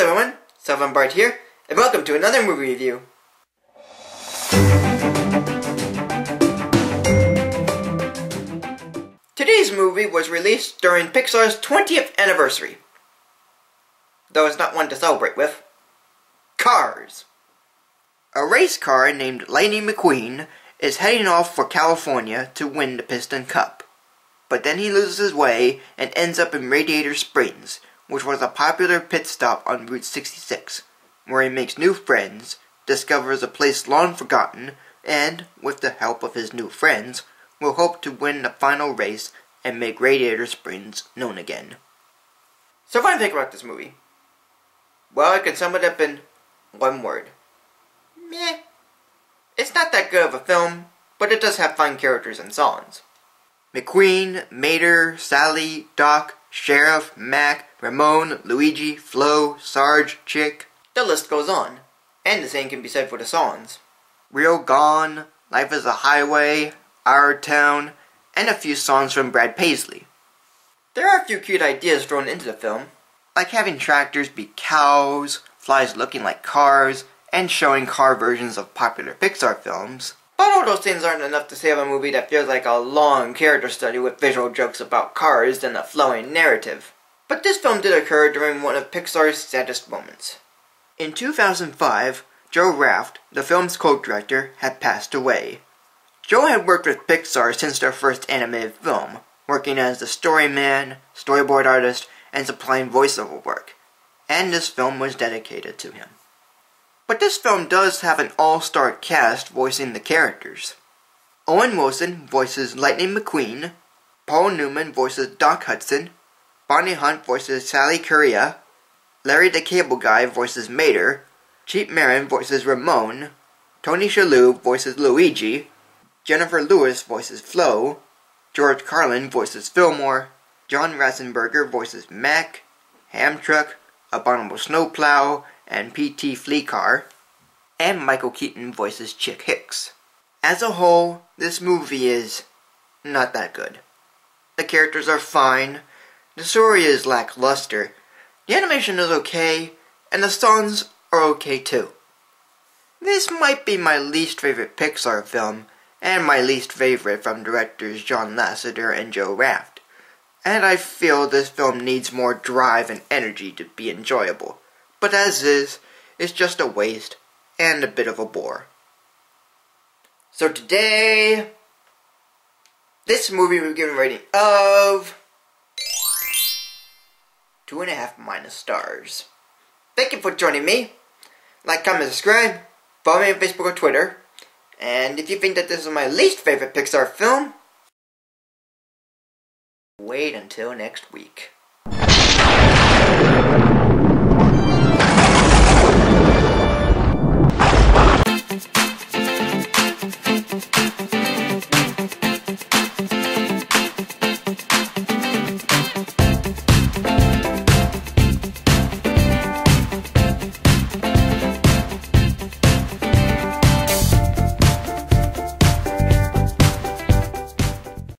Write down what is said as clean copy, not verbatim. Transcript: Hello there everyone, Sullivan Bard here, and welcome to another movie review. Today's movie was released during Pixar's 20th anniversary. Though it's not one to celebrate with. Cars. A race car named Lightning McQueen is heading off for California to win the Piston Cup. But then he loses his way and ends up in Radiator Springs, which was a popular pit stop on Route 66, where he makes new friends, discovers a place long forgotten, and, with the help of his new friends, will hope to win the final race and make Radiator Springs known again. So what do I think about this movie? Well, I can sum it up in one word. Meh. It's not that good of a film, but it does have fun characters and songs. McQueen, Mater, Sally, Doc, Sheriff, Mac, Ramon, Luigi, Flo, Sarge, Chick. The list goes on. And the same can be said for the songs. Real Gone, Life is a Highway, Our Town, and a few songs from Brad Paisley. There are a few cute ideas thrown into the film, like having tractors be cows, flies looking like cars, and showing car versions of popular Pixar films. But all those things aren't enough to save a movie that feels like a long character study with visual jokes about cars and a flowing narrative. But this film did occur during one of Pixar's saddest moments. In 2005, Joe Raft, the film's co-director, had passed away. Joe had worked with Pixar since their first animated film, working as the story man, storyboard artist, and supplying voiceover work. And this film was dedicated to him. But this film does have an all-star cast voicing the characters. Owen Wilson voices Lightning McQueen, Paul Newman voices Doc Hudson, Bonnie Hunt voices Sally Correa, Larry the Cable Guy voices Mater, Cheap Marin voices Ramon, Tony Shalhoub voices Luigi, Jennifer Lewis voices Flo, George Carlin voices Fillmore, John Ratzenberger voices Mac, Hamtruck, Abominable Snowplow, and P.T. Fleacar, and Michael Keaton voices Chick Hicks. As a whole, this movie is not that good. The characters are fine, the story is lackluster, the animation is okay, and the songs are okay too. This might be my least favorite Pixar film, and my least favorite from directors John Lasseter and Joe Raft, and I feel this film needs more drive and energy to be enjoyable. But as is, it's just a waste and a bit of a bore. So today, this movie we're giving a rating of 2.5 stars. Thank you for joining me. Like, comment, subscribe, follow me on Facebook or Twitter. And if you think that this is my least favorite Pixar film, wait until next week.